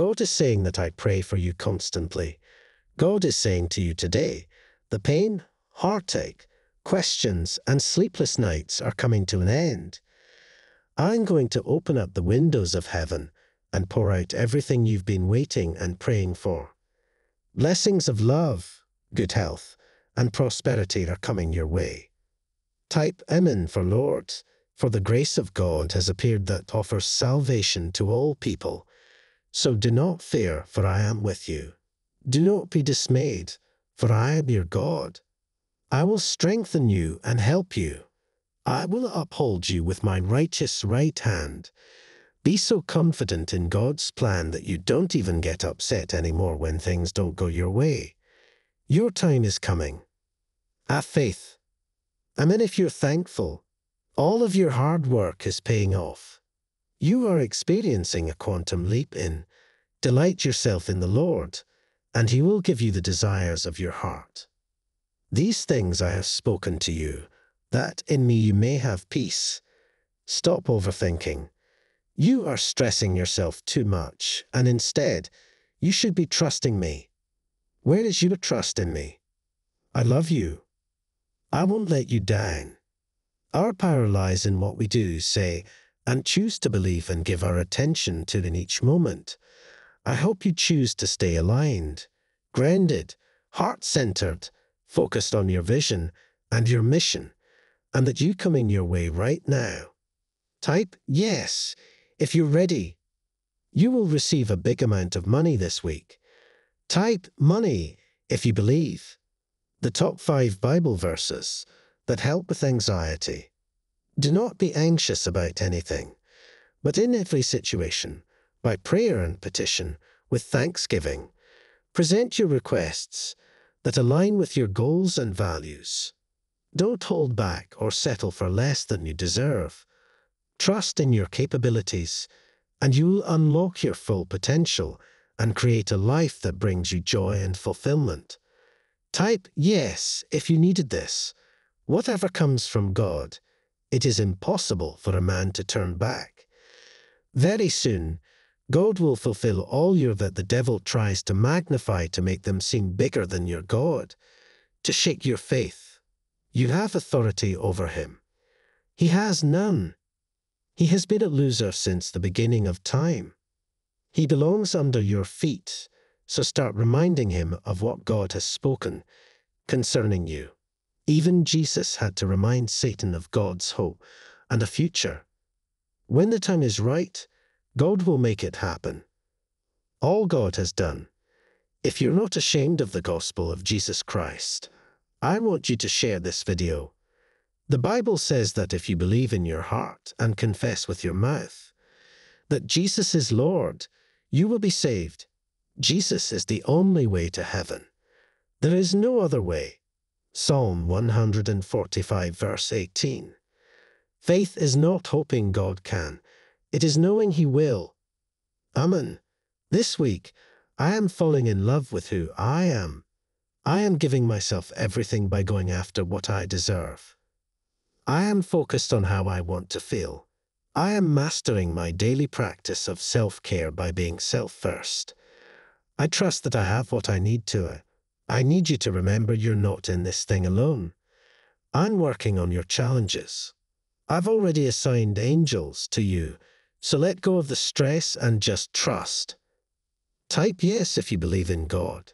God is saying that I pray for you constantly. God is saying to you today, the pain, heartache, questions, and sleepless nights are coming to an end. I'm going to open up the windows of heaven and pour out everything you've been waiting and praying for. Blessings of love, good health, and prosperity are coming your way. Type Amen for Lord, for the grace of God has appeared that offers salvation to all people. So do not fear, for I am with you. Do not be dismayed, for I am your God. I will strengthen you and help you. I will uphold you with my righteous right hand. Be so confident in God's plan that you don't even get upset anymore when things don't go your way. Your time is coming. Have faith. If you're thankful, all of your hard work is paying off. You are experiencing a quantum leap in. Delight yourself in the Lord, and He will give you the desires of your heart. These things I have spoken to you, that in me you may have peace. Stop overthinking. You are stressing yourself too much, and instead, you should be trusting me. Where is your trust in me? I love you. I won't let you down. Our power lies in what we do, say, and choose to believe and give our attention to in each moment. I hope you choose to stay aligned, grounded, heart-centered, focused on your vision and your mission, and that you come in your way right now. Type yes if you're ready. You will receive a big amount of money this week. Type money if you believe. The top 5 Bible verses that help with anxiety. Do not be anxious about anything, but in every situation, by prayer and petition, with thanksgiving, present your requests that align with your goals and values. Don't hold back or settle for less than you deserve. Trust in your capabilities, and you will unlock your full potential and create a life that brings you joy and fulfillment. Type yes if you needed this. Whatever comes from God, it is impossible for a man to turn back. Very soon, God will fulfill all that the devil tries to magnify to make them seem bigger than your God, to shake your faith. You have authority over him. He has none. He has been a loser since the beginning of time. He belongs under your feet, so start reminding him of what God has spoken concerning you. Even Jesus had to remind Satan of God's hope and a future. When the time is right, God will make it happen. All God has done. If you're not ashamed of the gospel of Jesus Christ, I want you to share this video. The Bible says that if you believe in your heart and confess with your mouth that Jesus is Lord, you will be saved. Jesus is the only way to heaven. There is no other way. Psalm 145 verse 18. Faith is not hoping God can. It is knowing He will. Amen. This week, I am falling in love with who I am. I am giving myself everything by going after what I deserve. I am focused on how I want to feel. I am mastering my daily practice of self-care by being self-first. I trust that I have what I need to. I need you to remember you're not in this thing alone. I'm working on your challenges. I've already assigned angels to you. So let go of the stress and just trust. Type yes if you believe in God.